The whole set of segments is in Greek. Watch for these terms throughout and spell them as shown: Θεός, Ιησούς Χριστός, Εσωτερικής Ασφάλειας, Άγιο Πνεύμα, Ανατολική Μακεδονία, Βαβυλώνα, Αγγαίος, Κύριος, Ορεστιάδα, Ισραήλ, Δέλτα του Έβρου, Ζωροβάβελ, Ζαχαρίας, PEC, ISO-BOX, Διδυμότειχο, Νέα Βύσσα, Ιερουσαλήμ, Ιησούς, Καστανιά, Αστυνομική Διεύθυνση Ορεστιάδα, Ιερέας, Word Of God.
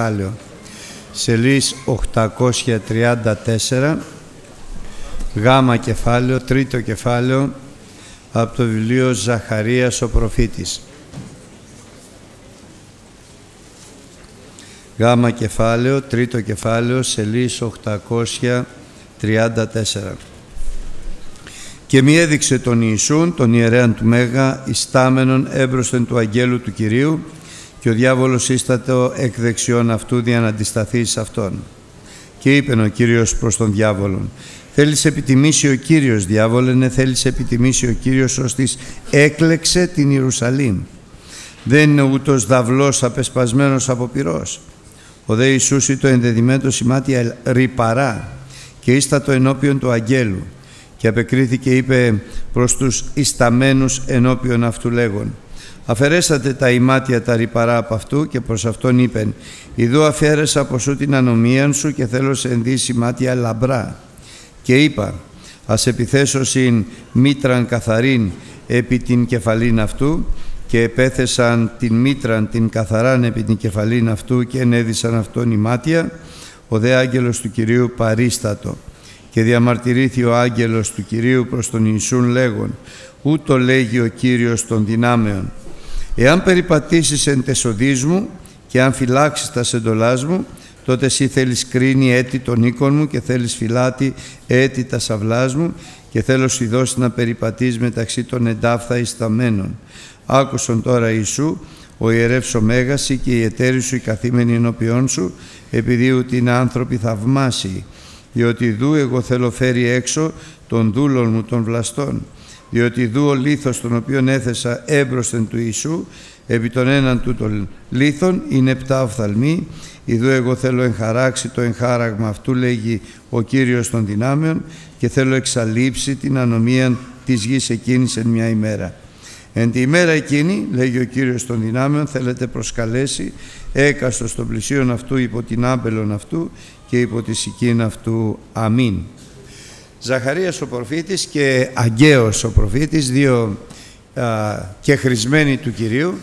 κεφάλαιο. Σελής 834, γάμα κεφάλαιο, τρίτο κεφάλαιο, από το βιβλίο Ζαχαρίας ο προφήτης. Γάμα κεφάλαιο, τρίτο κεφάλαιο, σελής 834. «Και μη έδειξε τον Ιησούν, τον ιερέαν του Μέγα, ιστάμενον έμπροσθεν του αγγέλου του Κυρίου, και ο διάβολος ίστατο εκ δεξιών αυτού δια να αντισταθεί εις αυτόν. Και είπεν ο Κύριος προς τον διάβολον, θέλεις επιτιμήσει ο Κύριος, διάβολενε, θέλεις επιτιμήσει ο Κύριος, ώστις έκλεξε την Ιερουσαλήμ. Δεν είναι ούτως δαυλός απεσπασμένος από πυρός. Ο δε Ιησούς ήτο ενδεδειμένο σημάτια ρυπαρά, και ίστατο ενώπιον του αγγέλου. Και απεκρίθηκε, είπε προς τους ισταμένους ενώπιον αυτού λέγον, αφαιρέσατε τα ημάτια τα ρυπαρά από αυτού, και προς αυτόν είπεν, ιδού αφιέρεσα από σου την ανομίαν σου και θέλω σε ενδύσει σημάτια λαμπρά. Και είπα, ας επιθέσω συν μήτραν καθαρίν επί την κεφαλήν αυτού, και επέθεσαν την μήτραν την καθαράν επί την κεφαλήν αυτού και ενέδισαν αυτόν ημάτια, ο δε άγγελος του Κυρίου παρίστατο. Και διαμαρτυρήθη ο άγγελος του Κυρίου προς τον Ιησούν λέγον, ούτω λέγει ο Κύριος των δυνάμεων, εάν περιπατήσεις εν τεσοδείς μου και αν φυλάξεις τα σεντολάς μου, τότε εσύ θέλεις κρίνει έτη των οίκων μου και θέλεις φυλάτη έτη τα σαυλάς μου, και θέλω σου δώσει να περιπατείς μεταξύ των εντάφθα ισταμένων. Άκουσον τώρα Ιησού, ο ιερεύς ο Μέγας και οι εταίροι σου οι καθήμενοι ενώπιόν σου, επειδή ούτε είναι άνθρωποι θαυμάσιοι. Διότι δού εγώ θέλω φέρει έξω των δούλων μου των βλαστών. Διότι δού ο λίθος τον οποίον έθεσα έμπροσθεν του Ιησού, επί των έναν τούτων λίθων είναι 7 οφθαλμοί. Ιδού εγώ θέλω εγχαράξει το εγχάραγμα αυτού, λέγει ο Κύριος των δυνάμεων, και θέλω εξαλείψει την ανομία της γης εκείνης εν μια ημέρα. Εν τη ημέρα εκείνη, λέγει ο Κύριος των δυνάμεων, θέλετε προσκαλέσει έκαστος των πλησίων αυτού υπό την άμπελον αυτού και υπό τη σικήν αυτού. Αμήν». Ζαχαρίας ο προφήτης και Αγκαίος ο προφήτης, δύο κεχρισμένοι του Κυρίου,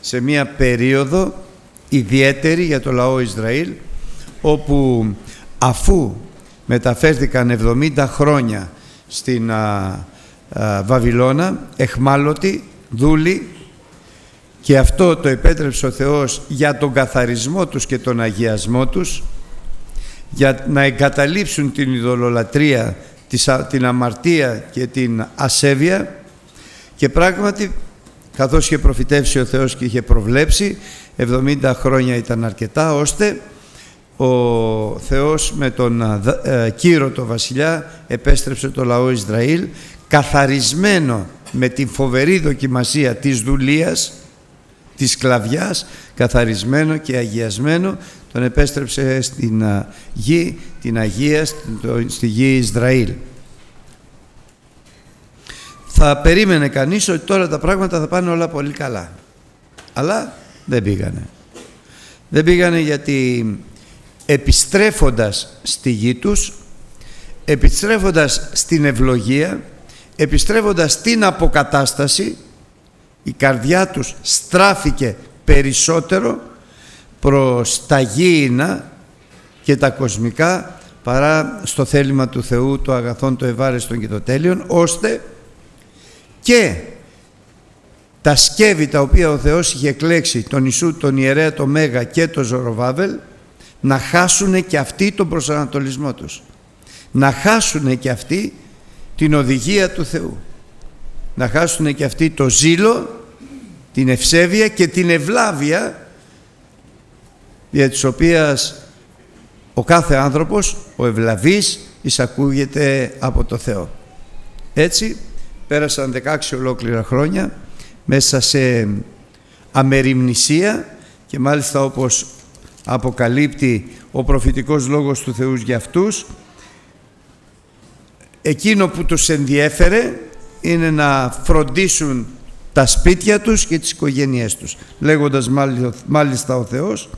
σε μία περίοδο ιδιαίτερη για το λαό Ισραήλ, όπου αφού μεταφέρθηκαν 70 χρόνια στην Βαβυλώνα, εχμάλωτοι, δούλοι, και αυτό το επέτρεψε ο Θεός για τον καθαρισμό τους και τον αγιασμό τους, για να εγκαταλείψουν την ειδωλολατρία, την αμαρτία και την ασέβεια. Και πράγματι, καθώς είχε προφητεύσει ο Θεός και είχε προβλέψει, 70 χρόνια ήταν αρκετά, ώστε ο Θεός με τον Κύρο το βασιλιά επέστρεψε το λαό Ισραήλ καθαρισμένο με την φοβερή δοκιμασία της δουλείας, της σκλαβιάς, καθαρισμένο και αγιασμένο, τον επέστρεψε στην γη, την Αγία, στη γη Ισραήλ. Θα περίμενε κανείς ότι τώρα τα πράγματα θα πάνε όλα πολύ καλά. Αλλά δεν πήγανε. Δεν πήγανε, γιατί επιστρέφοντας στη γη τους, επιστρέφοντας στην ευλογία, επιστρέφοντας στην αποκατάσταση, η καρδιά τους στράφηκε περισσότερο προς τα γήινα και τα κοσμικά παρά στο θέλημα του Θεού, το αγαθόν, το ευάρεστον και το τέλειον, ώστε και τα σκεύη τα οποία ο Θεός είχε εκλέξει, τον Ιησού, τον Ιερέα, τον Μέγα και τον Ζωροβάβελ, να χάσουνε και αυτοί τον προσανατολισμό τους, να χάσουνε και αυτοί την οδηγία του Θεού, να χάσουνε και αυτοί το ζήλο, την ευσέβεια και την ευλάβεια, δια της οποίας ο κάθε άνθρωπος, ο ευλαβής, εισακούγεται από το Θεό. Έτσι πέρασαν 16 ολόκληρα χρόνια μέσα σε αμεριμνησία, και μάλιστα όπως αποκαλύπτει ο προφητικός λόγος του Θεού για αυτούς, εκείνο που τους ενδιέφερε είναι να φροντίσουν τα σπίτια τους και τις οικογένειές τους, λέγοντας μάλιστα ο Θεός,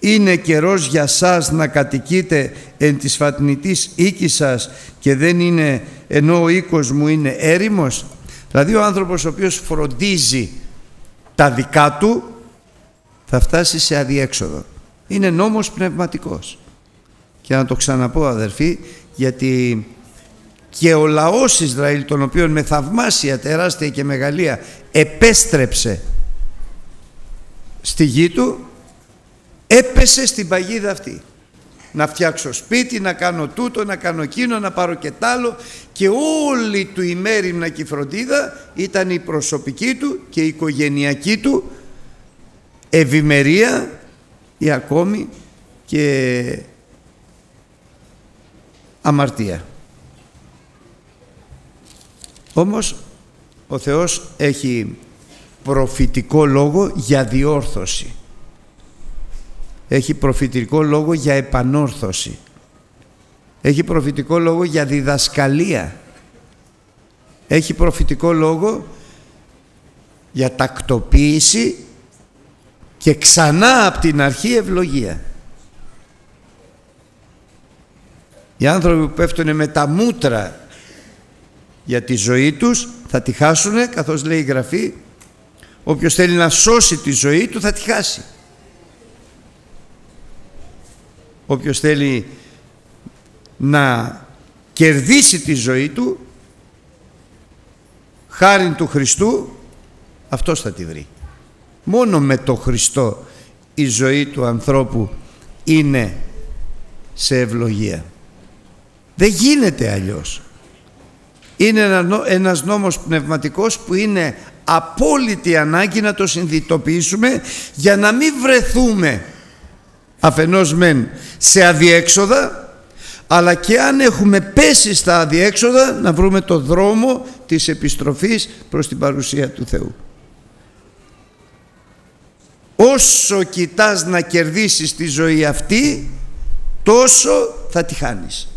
«Είναι καιρός για σας να κατοικείτε εν της φατνητής οίκης σας, και δεν είναι, ενώ ο οίκος μου είναι έρημος». Δηλαδή ο άνθρωπος ο οποίος φροντίζει τα δικά του θα φτάσει σε αδιέξοδο. Είναι νόμος πνευματικός. Και να το ξαναπώ, αδερφοί, γιατί και ο λαός Ισραήλ, τον οποίον με θαυμάσια τεράστια και μεγαλία επέστρεψε στη γη του, έπεσε στην παγίδα αυτή. Να φτιάξω σπίτι, να κάνω τούτο, να κάνω εκείνο, να πάρω και τ' άλλο, και όλη του η μέριμνα και η φροντίδα ήταν η προσωπική του και η οικογενειακή του ευημερία, ή ακόμη και αμαρτία. Όμως ο Θεός έχει προφητικό λόγο για διόρθωση. Έχει προφητικό λόγο για επανόρθωση. Έχει προφητικό λόγο για διδασκαλία. Έχει προφητικό λόγο για τακτοποίηση και ξανά από την αρχή ευλογία. Οι άνθρωποι που πέφτουν με τα μούτρα για τη ζωή τους θα τη χάσουν, καθώς λέει η Γραφή, όποιος θέλει να σώσει τη ζωή του θα τη χάσει. Όποιος θέλει να κερδίσει τη ζωή του χάριν του Χριστού, αυτός θα τη βρει. Μόνο με το Χριστό η ζωή του ανθρώπου είναι σε ευλογία. Δεν γίνεται αλλιώς. Είναι ένας νόμος πνευματικός που είναι απόλυτη ανάγκη να το συνειδητοποιήσουμε, για να μην βρεθούμε αφενός μεν σε αδιέξοδα, αλλά και αν έχουμε πέσει στα αδιέξοδα να βρούμε το δρόμο της επιστροφής προς την παρουσία του Θεού. Όσο κοιτάς να κερδίσεις τη ζωή αυτή, τόσο θα τη χάνεις.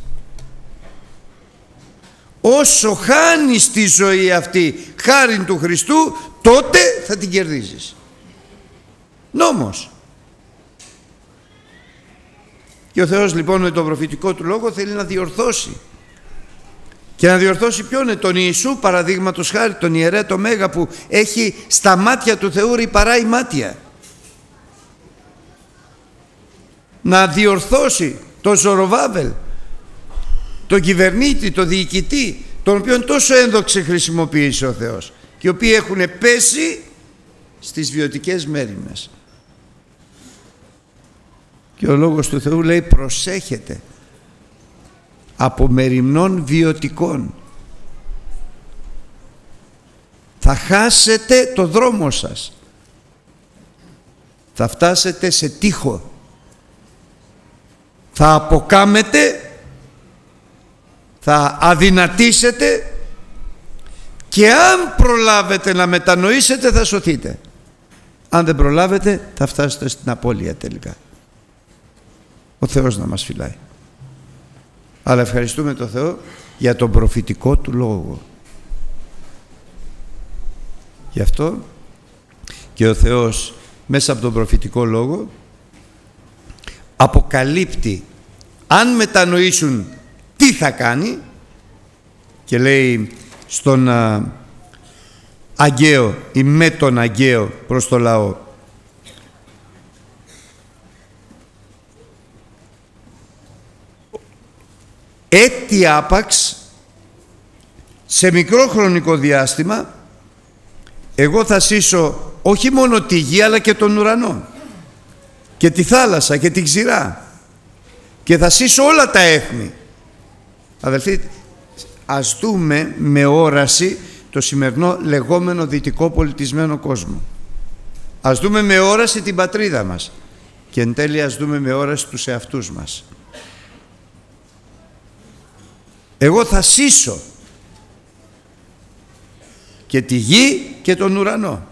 Όσο χάνεις τη ζωή αυτή χάριν του Χριστού, τότε θα την κερδίζεις. Νόμος. Και ο Θεός λοιπόν με τον προφητικό του λόγο θέλει να διορθώσει. Και να διορθώσει ποιον? Τον Ιησού, παραδείγματος χάρη, τον Ιερέα το Μέγα, που έχει στα μάτια του Θεού ρηπαρά η μάτια. Να διορθώσει τον Ζωροβάβελ, τον κυβερνήτη, τον διοικητή, τον οποίον τόσο ένδοξε χρησιμοποίησε ο Θεός, και οι οποίοι έχουν πέσει στις βιωτικές μέριμνες. Και ο λόγος του Θεού λέει προσέχετε από μεριμνών βιωτικών. Θα χάσετε το δρόμο σας. Θα φτάσετε σε τείχο. Θα αποκάμετε, θα αδυνατίσετε, και αν προλάβετε να μετανοήσετε θα σωθείτε. Αν δεν προλάβετε θα φτάσετε στην απώλεια τελικά. Ο Θεός να μας φυλάει. Αλλά ευχαριστούμε τον Θεό για τον προφητικό του λόγο. Γι' αυτό και ο Θεός μέσα από τον προφητικό λόγο αποκαλύπτει αν μετανοήσουν τι θα κάνει, και λέει στον Αγγαίο ή με τον Αγγαίο προς το λαό, έτι άπαξ σε μικρό χρονικό διάστημα εγώ θα σύσω όχι μόνο τη γη αλλά και τον ουρανό και τη θάλασσα και την ξηρά, και θα σύσω όλα τα έθνη. Αδελφοί, ας δούμε με όραση το σημερινό λεγόμενο δυτικό πολιτισμένο κόσμο. Ας δούμε με όραση την πατρίδα μας, και εν τέλει ας δούμε με όραση τους εαυτούς μας. Εγώ θα σύσω και τη γη και τον ουρανό.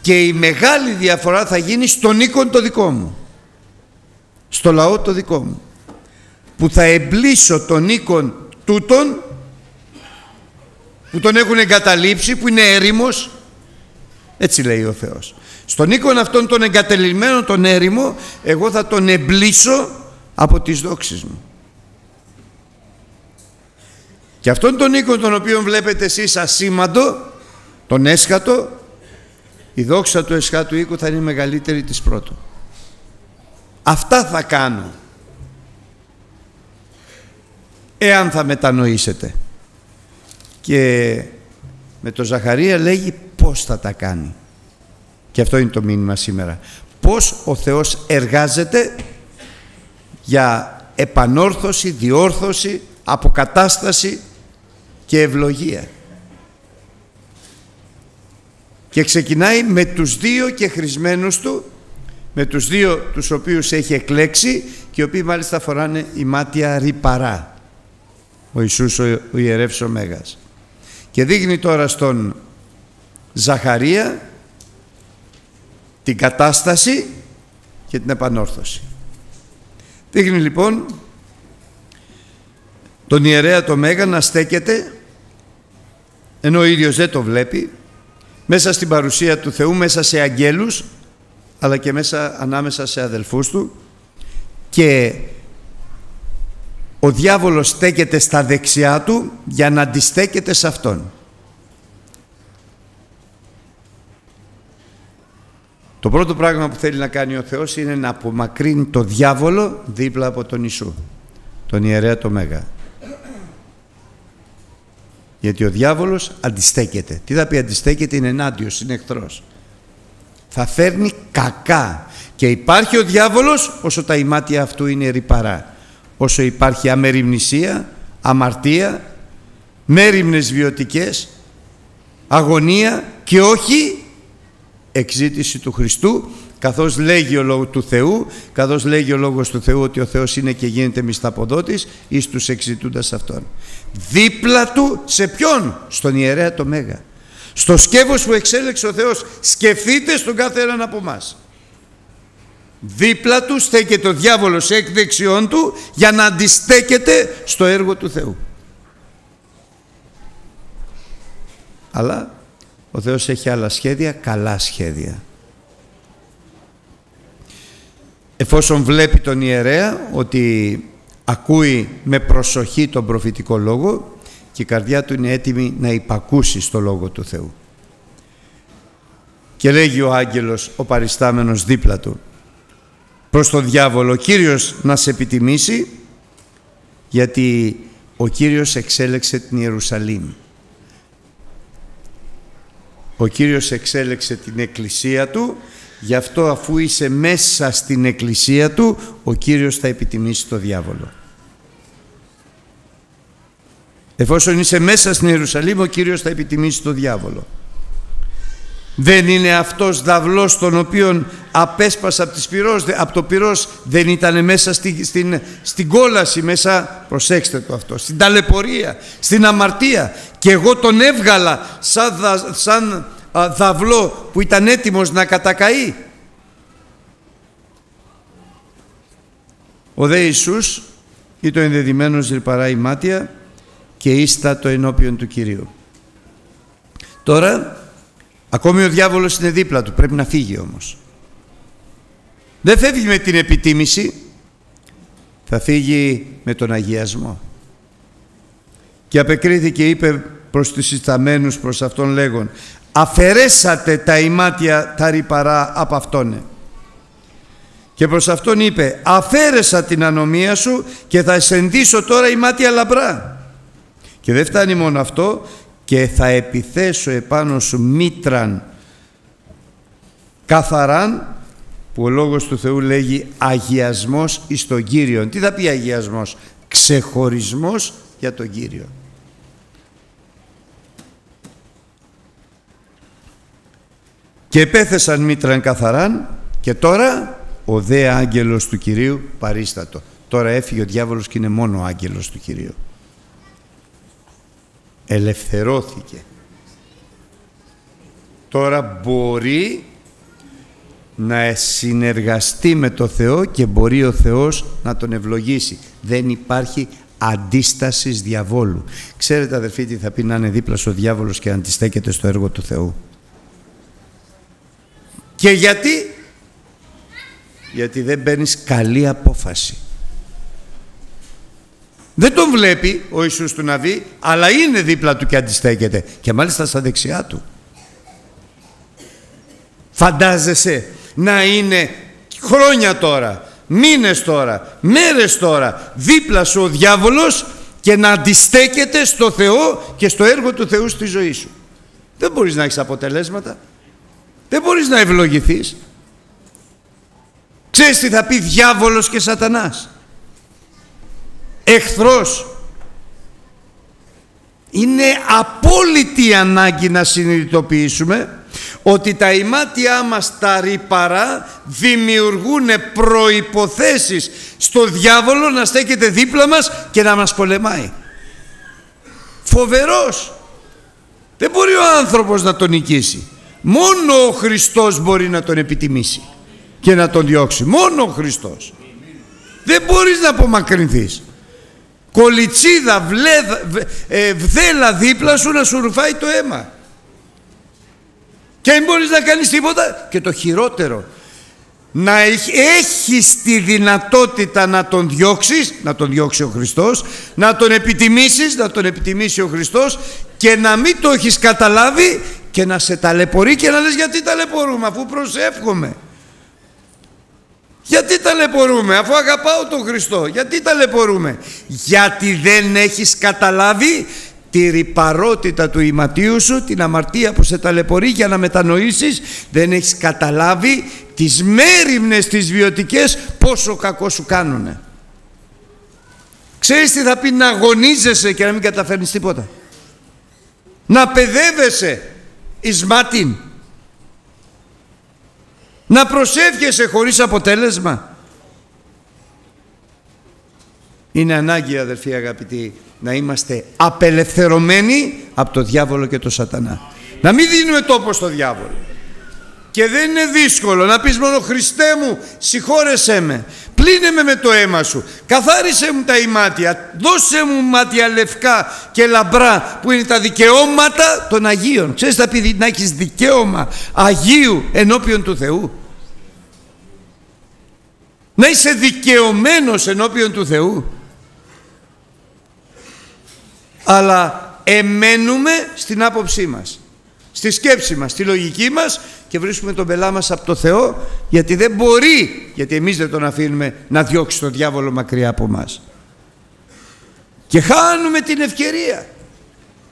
Και η μεγάλη διαφορά θα γίνει στον οίκον το δικό μου, στο λαό το δικό μου, που θα εμπλήσω τον οίκον τούτον που τον έχουν εγκαταλείψει, που είναι έρημος. Έτσι λέει ο Θεός. Στον οίκον αυτόν τον εγκατελειμμένο, τον έρημο, εγώ θα τον εμπλήσω από τις δόξεις μου. Και αυτόν τον οίκο τον οποίο βλέπετε εσείς ασήμαντο, τον έσχατο, η δόξα του εσχάτου οίκου θα είναι μεγαλύτερη της πρώτου. Αυτά θα κάνω, εάν θα μετανοήσετε. Και με τον Ζαχαρία λέγει πώς θα τα κάνει. Και αυτό είναι το μήνυμα σήμερα. Πώς ο Θεός εργάζεται για επανόρθωση, διόρθωση, αποκατάσταση και ευλογία. Και ξεκινάει με τους δύο και χρησμένους του, με τους δύο τους οποίους έχει εκλέξει και οι οποίοι μάλιστα φοράνε η μάτια ρυπαρά, ο Ιησούς ο ιερεύς ο Μέγας. Και δείχνει τώρα στον Ζαχαρία την κατάσταση και την επανόρθωση. Δείχνει λοιπόν τον ιερέα το Μέγα να στέκεται, ενώ ο ίδιος δεν το βλέπει, μέσα στην παρουσία του Θεού, μέσα σε αγγέλους, αλλά και μέσα ανάμεσα σε αδελφούς του, και ο διάβολος στέκεται στα δεξιά του για να αντιστέκεται σε αυτόν. Το πρώτο πράγμα που θέλει να κάνει ο Θεός είναι να απομακρύνει το διάβολο δίπλα από τον Ιησού, τον ιερέα το Μέγα. Γιατί ο διάβολος αντιστέκεται. Τι θα πει αντιστέκεται? Είναι ενάντιος, είναι εχθρός. Θα φέρνει κακά. Και υπάρχει ο διάβολος όσο τα ημάτια αυτού είναι ρυπαρά. Όσο υπάρχει αμεριμνησία, αμαρτία, μέριμνες βιωτικές, αγωνία και όχι εξήτηση του Χριστού, καθώς λέγει ο λόγος του Θεού, ότι ο Θεός είναι και γίνεται μισθαποδότης εις τους εξητούντας αυτόν. Δίπλα του σε ποιον? Στον ιερέα το Μέγα, στο σκεύος που εξέλεξε ο Θεός. Σκεφτείτε στον κάθε έναν από εμάς. Δίπλα του στέκεται ο διάβολος εκ δεξιών του για να αντιστέκεται στο έργο του Θεού. Αλλά ο Θεός έχει άλλα σχέδια, καλά σχέδια. Εφόσον βλέπει τον ιερέα ότι ακούει με προσοχή τον προφητικό λόγο και η καρδιά του είναι έτοιμη να υπακούσει στο λόγο του Θεού. Και λέγει ο άγγελος, ο παριστάμενος δίπλα του, προς τον διάβολο: «Ο Κύριος να σε επιτιμήσει, γιατί ο Κύριος εξέλεξε την Ιερουσαλήμ». Ο Κύριος εξέλεξε την Εκκλησία Του, γι' αυτό αφού είσαι μέσα στην Εκκλησία Του, ο Κύριος θα επιτιμήσει το διάβολο. Εφόσον είσαι μέσα στην Ιερουσαλήμ, ο Κύριος θα επιτιμήσει το διάβολο. Δεν είναι αυτός δαυλός τον οποίον απέσπασα από το πυρός, δεν ήταν μέσα στην κόλαση, μέσα, προσέξτε το αυτό, στην ταλαιπωρία, στην αμαρτία, και εγώ τον έβγαλα σαν δαυλό που ήταν έτοιμος να κατακαεί. Ο δε Ιησούς ήταν ενδεδημένος ρυπαρά ημάτια και ίστατο ενώπιον του Κυρίου. Τώρα ακόμη ο διάβολος είναι δίπλα του, πρέπει να φύγει όμως. Δεν φεύγει με την επιτίμηση, θα φύγει με τον αγιασμό. Και απεκρίθηκε, είπε προς τους συσταμένους προς αυτόν λέγον: «Αφαιρέσατε τα ημάτια τα ρυπαρά από αυτόν». Και προς αυτόν είπε: «Αφαίρεσα την ανομία σου και θα εσενδύσω τώρα ημάτια λαμπρά». Και δεν φτάνει μόνο αυτό, και θα επιθέσω επάνω σου μήτραν καθαράν, που ο λόγος του Θεού λέγει αγιασμός εις τον Κύριον. Τι θα πει αγιασμός? Ξεχωρισμός για τον Κύριο. Και επέθεσαν μήτραν καθαράν, και τώρα ο δε άγγελος του Κυρίου παρίστατο. Τώρα έφυγε ο διάβολος και είναι μόνο ο άγγελος του Κυρίου. Ελευθερώθηκε. Τώρα μπορεί να συνεργαστεί με το Θεό και μπορεί ο Θεός να τον ευλογήσει. Δεν υπάρχει αντίστασης διαβόλου. Ξέρετε αδερφοί τι θα πει να είναι δίπλα στο διάβολος και να αντιστέκεται στο έργο του Θεού? Και γιατί? Γιατί δεν παίρνεις καλή απόφαση. Δεν τον βλέπει ο Ιησούς του Ναβί, αλλά είναι δίπλα του και αντιστέκεται. Και μάλιστα στα δεξιά του. Φαντάζεσαι να είναι χρόνια τώρα, μήνες τώρα, μέρες τώρα δίπλα σου ο διάβολος και να αντιστέκεται στο Θεό και στο έργο του Θεού στη ζωή σου? Δεν μπορείς να έχεις αποτελέσματα, δεν μπορείς να ευλογηθείς. Ξέρεις τι θα πει διάβολος και σατανάς? Εχθρός. Είναι απόλυτη ανάγκη να συνειδητοποιήσουμε ότι τα ημάτια μας τα ρήπαρα δημιουργούν προϋποθέσεις στο διάβολο να στέκεται δίπλα μας και να μας πολεμάει. Φοβερός. Δεν μπορεί ο άνθρωπος να τον νικήσει. Μόνο ο Χριστός μπορεί να τον επιτιμήσει και να τον διώξει. Μόνο ο Χριστός. Δεν μπορείς να απομακρυνθείς. Κολιτσίδα, βδέλα δίπλα σου να σου ρουφάει το αίμα. Και δεν μπορείς να κάνεις τίποτα. Και το χειρότερο, να έχεις τη δυνατότητα να τον διώξεις, να τον διώξει ο Χριστός, να τον επιτιμήσεις, να τον επιτιμήσει ο Χριστός, και να μην το έχεις καταλάβει και να σε ταλαιπωρεί και να λες γιατί ταλαιπωρούμε αφού προσεύχομαι. Γιατί ταλαιπωρούμε αφού αγαπάω τον Χριστό? Γιατί ταλαιπωρούμε? Γιατί δεν έχεις καταλάβει τη ρυπαρότητα του ηματίου σου, την αμαρτία που σε ταλαιπωρεί. Για να μετανοήσεις δεν έχεις καταλάβει τις μέριμνες, τις βιωτικές, πόσο κακό σου κάνουνε. Ξέρεις τι θα πει να αγωνίζεσαι και να μην καταφέρνεις τίποτα? Να παιδεύεσαι εις μάτιν. Να προσεύχεσαι χωρίς αποτέλεσμα. Είναι ανάγκη, αδερφοί αγαπητοί, να είμαστε απελευθερωμένοι από το διάβολο και το σατανά. Να μην δίνουμε τόπο στο διάβολο. Και δεν είναι δύσκολο να πεις μόνο Χριστέ μου συγχώρεσέ με, πλύνε με το αίμα σου, καθάρισε μου τα ημάτια, δώσε μου μάτια λευκά και λαμπρά, που είναι τα δικαιώματα των Αγίων. Ξέρεις θα πει να έχεις δικαίωμα Αγίου ενώπιον του Θεού? Να είσαι δικαιωμένος ενώπιον του Θεού. Αλλά εμένουμε στην άποψή μας, στη σκέψη μας, στη λογική μας, και βρίσκουμε τον πελά μας από το Θεό, γιατί δεν μπορεί, γιατί εμείς δεν τον αφήνουμε να διώξει τον διάβολο μακριά από μας. Και χάνουμε την ευκαιρία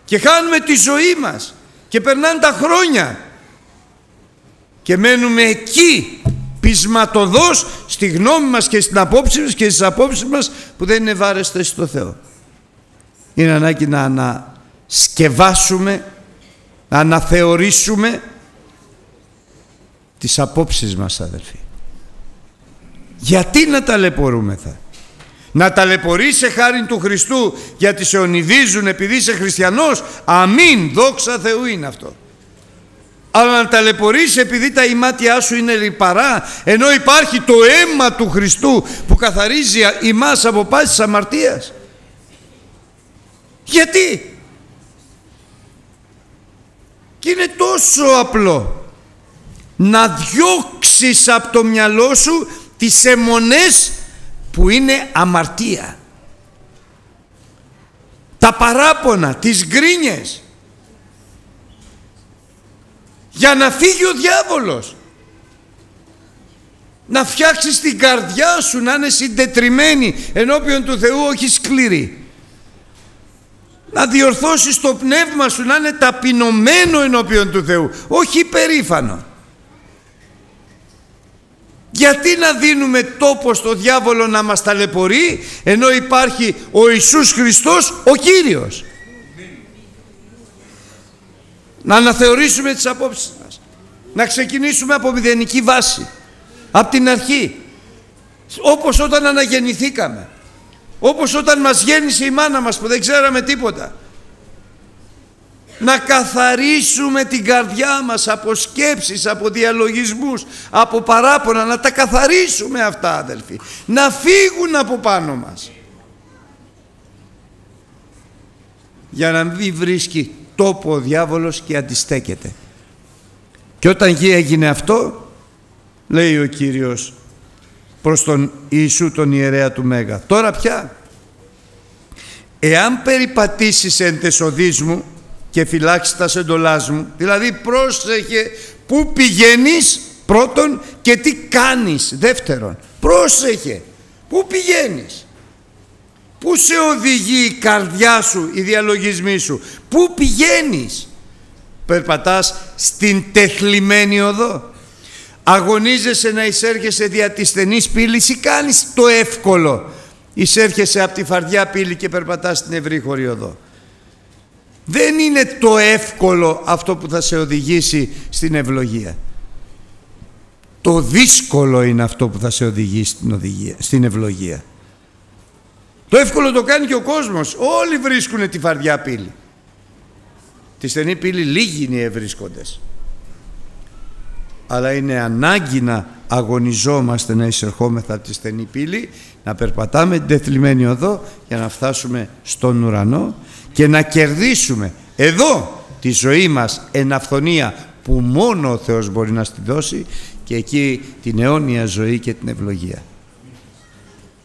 και χάνουμε τη ζωή μας και περνάνε τα χρόνια και μένουμε εκεί πεισματοδός στη γνώμη μας και στην απόψη μας και στις απόψεις μας που δεν είναι βάρεστες στο Θεό. Είναι ανάγκη να ανασκευάσουμε, να αναθεωρήσουμε τις απόψεις μας, αδελφοί. Γιατί να ταλαιπωρούμεθα? Να ταλαιπωρείσαι χάρη του Χριστού γιατί σε ονειδίζουν επειδή είσαι χριστιανός? Αμήν, δόξα Θεού είναι αυτό. Αλλά να ταλαιπωρείσαι επειδή τα ημάτια σου είναι λιπαρά, ενώ υπάρχει το αίμα του Χριστού που καθαρίζει ημάς από πάσης αμαρτίας? Γιατί? Και είναι τόσο απλό να διώξεις από το μυαλό σου τις αιμονές που είναι αμαρτία, τα παράπονα, τις γκρίνιες, για να φύγει ο διάβολος. Να φτιάξεις την καρδιά σου να είναι συντετριμμένη ενώπιον του Θεού, όχι σκληρή. Να διορθώσεις το πνεύμα σου να είναι ταπεινωμένο ενώπιον του Θεού, όχι υπερήφανο. Γιατί να δίνουμε τόπο στο διάβολο να μας ταλαιπωρεί, ενώ υπάρχει ο Ιησούς Χριστός ο Κύριος? Να αναθεωρήσουμε τις απόψεις μας. Να ξεκινήσουμε από μηδενική βάση, από την αρχή. Όπως όταν αναγεννηθήκαμε, όπως όταν μας γέννησε η μάνα μας που δεν ξέραμε τίποτα. Να καθαρίσουμε την καρδιά μας από σκέψεις, από διαλογισμούς, από παράπονα. Να τα καθαρίσουμε αυτά, αδελφοί. Να φύγουν από πάνω μας, για να μην βρίσκει τόπο ο διάβολος και αντιστέκεται. Και όταν έγινε αυτό, λέει ο Κύριος προς τον Ιησού τον ιερέα του Μέγα, τώρα πια εάν περιπατήσεις εν τες οδείς μου και φυλάξεις τα σεντολάς μου, δηλαδή πρόσεχε που πηγαίνεις πρώτον, και τι κάνεις, δεύτερον. Πρόσεχε, πού πηγαίνεις, πού σε οδηγεί η καρδιά σου, οι διαλογισμοί σου, πού πηγαίνεις. Περπατάς στην τεχλημένη οδό, αγωνίζεσαι να εισέρχεσαι δια της στενής πύλης ή κάνεις το εύκολο, εισέρχεσαι από τη φαρδιά πύλη και περπατάς στην ευρύχωρη οδό. Δεν είναι το εύκολο αυτό που θα σε οδηγήσει στην ευλογία. Το δύσκολο είναι αυτό που θα σε οδηγήσει στην ευλογία. Το εύκολο το κάνει και ο κόσμος. Όλοι βρίσκουν τη φαρδιά πύλη. Τη στενή πύλη λίγοι είναι οι ευρίσκοντες. Αλλά είναι ανάγκη να αγωνιζόμαστε, να εισερχόμεθα από τη στενή πύλη, να περπατάμε την τεθλιμμένη οδό για να φτάσουμε στον ουρανό και να κερδίσουμε εδώ τη ζωή μας εν αυθονία που μόνο ο Θεός μπορεί να στη δώσει, και εκεί την αιώνια ζωή και την ευλογία.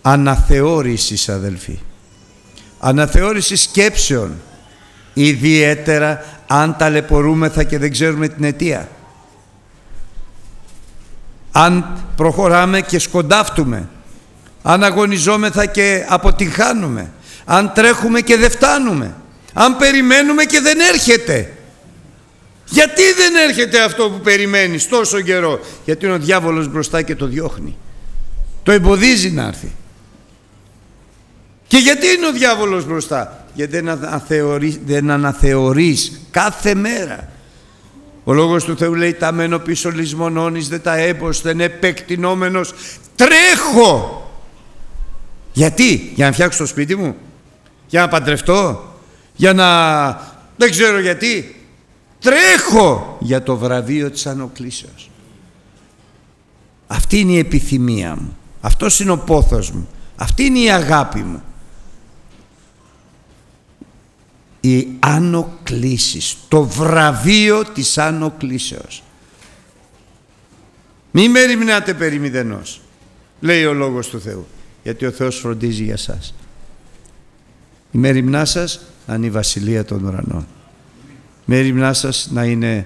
Αναθεώρησης, αδελφοί. Αναθεώρηση σκέψεων. Ιδιαίτερα αν ταλαιπωρούμεθα και δεν ξέρουμε την αιτία. Αν προχωράμε και σκοντάφτουμε. Αν αγωνιζόμεθα και αποτυγχάνουμε. Αν τρέχουμε και δεν φτάνουμε. Αν περιμένουμε και δεν έρχεται. Γιατί δεν έρχεται αυτό που περιμένεις τόσο καιρό? Γιατί είναι ο διάβολος μπροστά και το διώχνει. Το εμποδίζει να έρθει. Και γιατί είναι ο διάβολος μπροστά? Γιατί δεν αναθεωρείς κάθε μέρα. Ο Λόγος του Θεού λέει: τα μένω πίσω λησμονώνεις, δεν τα έμποσθεν επεκτηνόμενος τρέχω. Γιατί? Για να φτιάξω το σπίτι μου? Για να παντρευτώ? Για να... δεν ξέρω γιατί. Τρέχω για το βραβείο της ανακλήσεως. Αυτή είναι η επιθυμία μου. Αυτός είναι ο πόθος μου. Αυτή είναι η αγάπη μου. Η ανακλήση, το βραβείο της ανακλήσεως. Μη μεριμνάτε περί μηδενός, λέει ο Λόγος του Θεού, γιατί ο Θεός φροντίζει για σας. Η μεριμνά σας να είναι η βασιλεία των ουρανών. Η μεριμνά σας να είναι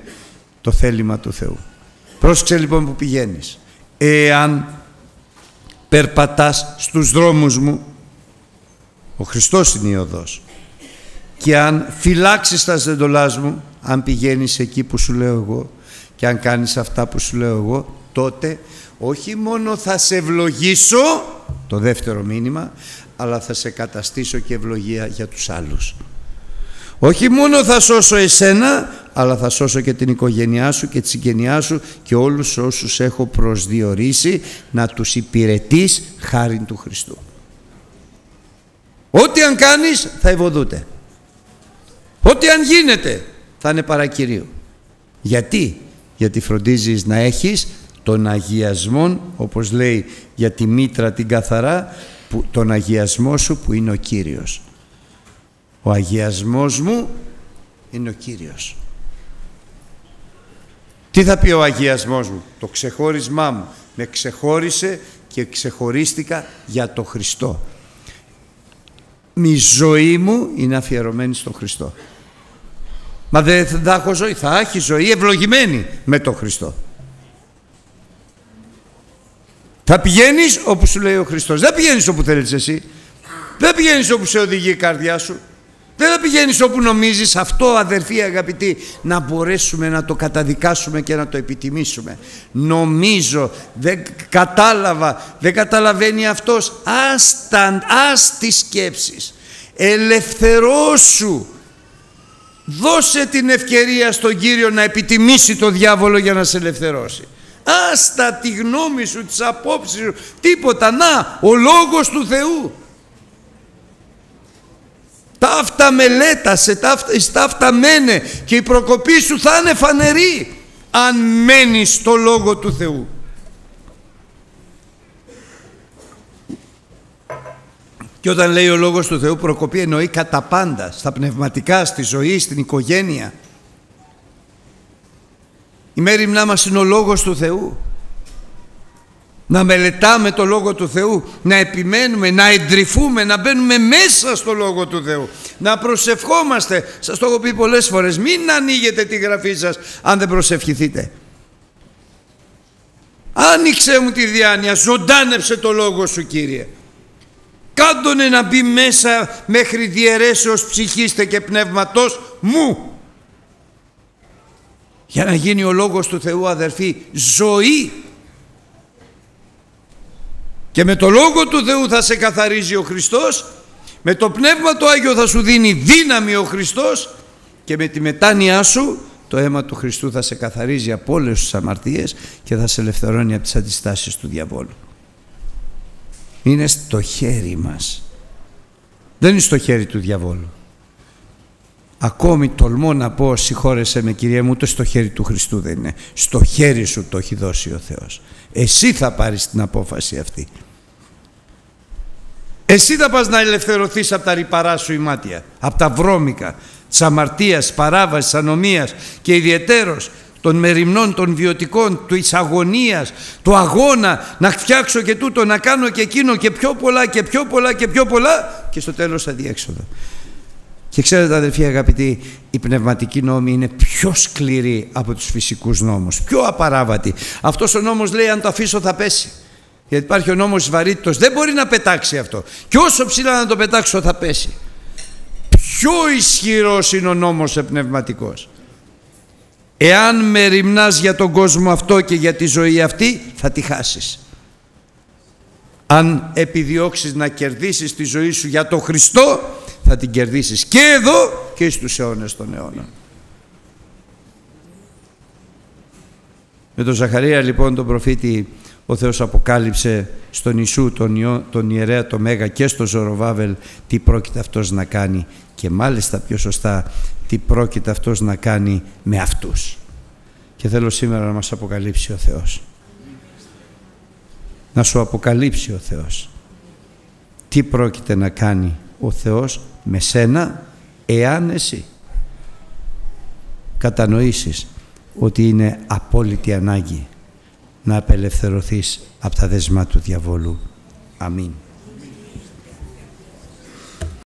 το θέλημα του Θεού. Πρόσεξε λοιπόν που πηγαίνεις. Εάν περπατάς στους δρόμους μου, ο Χριστός είναι η οδός, και αν φυλάξεις τα στεντολάς μου, αν πηγαίνεις εκεί που σου λέω εγώ και αν κάνεις αυτά που σου λέω εγώ, τότε όχι μόνο θα σε ευλογήσω, το δεύτερο μήνυμα, αλλά θα σε καταστήσω και ευλογία για τους άλλους. Όχι μόνο θα σώσω εσένα, αλλά θα σώσω και την οικογένειά σου και τη συγγενειά σου και όλους όσους έχω προσδιορίσει να τους υπηρετείς χάρη του Χριστού. Ό,τι αν κάνεις θα ευωδούτε. Ό,τι αν γίνεται θα είναι παρακυρίου. Γιατί? Γιατί φροντίζεις να έχεις τον αγιασμό, όπως λέει για τη μήτρα την καθαρά, που, τον αγιασμό σου που είναι ο Κύριος. Ο αγιασμός μου είναι ο Κύριος. Τι θα πει ο αγιασμός μου? Το ξεχώρισμά μου. Με ξεχώρισε και ξεχωρίστηκα για το Χριστό. Η ζωή μου είναι αφιερωμένη στον Χριστό. Μα δεν θα έχω ζωή? Θα έχει ζωή ευλογημένη με τον Χριστό. Θα πηγαίνεις όπου σου λέει ο Χριστός. Δεν πηγαίνεις όπου θέλεις εσύ. Δεν πηγαίνεις όπου σε οδηγεί η καρδιά σου. Δεν θα πηγαίνεις όπου νομίζεις. Αυτό, αδερφοί αγαπητοί, να μπορέσουμε να το καταδικάσουμε και να το επιτιμήσουμε. Νομίζω, δεν κατάλαβα, δεν καταλαβαίνει αυτός. Ας τις σκέψεις. Ελευθερώσου. Δώσε την ευκαιρία στον Κύριο να επιτιμήσει το διάβολο για να σε ελευθερώσει. Άστα τη γνώμη σου, τις απόψεις σου, τίποτα. Να, ο Λόγος του Θεού. Ταύτα μελέτασε, ταύτα μένε, και η προκοπή σου θα είναι φανερή αν μένεις στο Λόγο του Θεού. Και όταν λέει ο Λόγος του Θεού προκοπή, εννοεί κατά πάντα, στα πνευματικά, στη ζωή, στην οικογένεια. Η μέριμνά μας είναι ο Λόγος του Θεού. Να μελετάμε το Λόγο του Θεού, να επιμένουμε, να εντρυφούμε, να μπαίνουμε μέσα στο Λόγο του Θεού, να προσευχόμαστε. Σας το έχω πει πολλές φορές, μην ανοίγετε τη γραφή σας αν δεν προσευχηθείτε. Άνοιξε μου τη διάνοια, ζωντάνεψε το λόγο σου, Κύριε. Κάντονε να μπει μέσα μέχρι διαιρέσεως ψυχίστε και πνεύματος μου. Για να γίνει ο λόγος του Θεού, αδερφοί, ζωή. Και με το λόγο του Θεού θα σε καθαρίζει ο Χριστός, με το Πνεύμα το Άγιο θα σου δίνει δύναμη ο Χριστός και με τη μετάνοιά σου το αίμα του Χριστού θα σε καθαρίζει από όλες τις αμαρτίες και θα σε ελευθερώνει από τις αντιστάσεις του διαβόλου. Είναι στο χέρι μας. Δεν είναι στο χέρι του διαβόλου. Ακόμη τολμώ να πω, συγχώρεσέ με Κυρία μου, ούτε στο χέρι του Χριστού δεν είναι. Στο χέρι σου το έχει δώσει ο Θεός. Εσύ θα πάρεις την απόφαση αυτή. Εσύ θα πας να ελευθερωθείς από τα ρυπαρά σου ημάτια, από τα βρώμικα, της αμαρτίας, παράβασης, ανομίας και ιδιαιτέρως των μεριμνών, των βιωτικών, της αγωνίας, του αγώνα, να φτιάξω και τούτο, να κάνω και εκείνο και πιο πολλά και πιο πολλά και πιο πολλά και στο τέλος αδιέξοδο. Και ξέρετε αδελφοί αγαπητοί, οι πνευματικοί νόμοι είναι πιο σκληροί από τους φυσικούς νόμους, πιο απαράβατοι. Αυτός ο νόμος λέει αν το αφήσω θα πέσει. Γιατί υπάρχει ο νόμος της βαρύτητος, δεν μπορεί να πετάξει αυτό. Και όσο ψηλά να το πετάξω θα πέσει. Πιο ισχυρός είναι ο νόμος πνευματικός. Εάν μεριμνάς για τον κόσμο αυτό και για τη ζωή αυτή, θα τη χάσεις. Αν επιδιώξεις να κερδίσεις τη ζωή σου για τον Χριστό, θα την κερδίσεις και εδώ και στους αιώνες των αιώνων. Με τον Ζαχαρία λοιπόν τον προφήτη ο Θεός αποκάλυψε στον Ιησού, τον Ιερέα, τον Μέγα και στον Ζωροβάβελ τι πρόκειται αυτός να κάνει και μάλιστα πιο σωστά τι πρόκειται αυτός να κάνει με αυτούς. Και θέλω σήμερα να μας αποκαλύψει ο Θεός. Να σου αποκαλύψει ο Θεός. Τι πρόκειται να κάνει ο Θεός με σένα εάν εσύ κατανοήσεις ότι είναι απόλυτη ανάγκη να απελευθερωθείς από τα δεσμά του διαβόλου. Αμήν.